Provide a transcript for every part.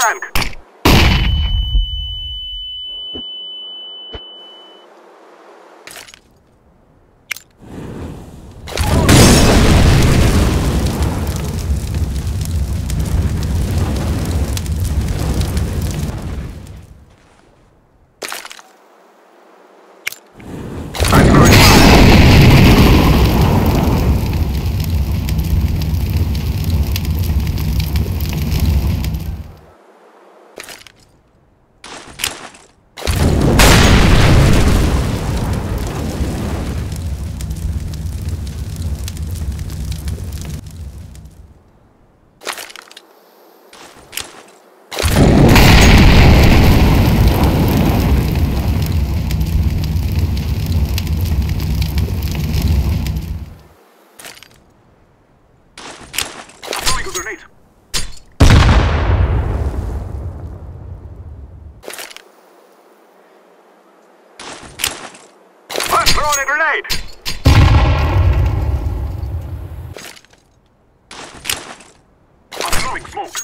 confirmed. Throwing a grenade! I'm throwing smoke.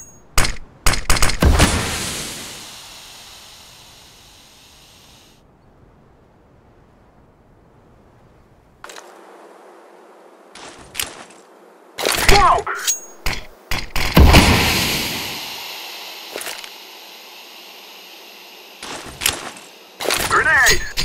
Smoke! Grenade!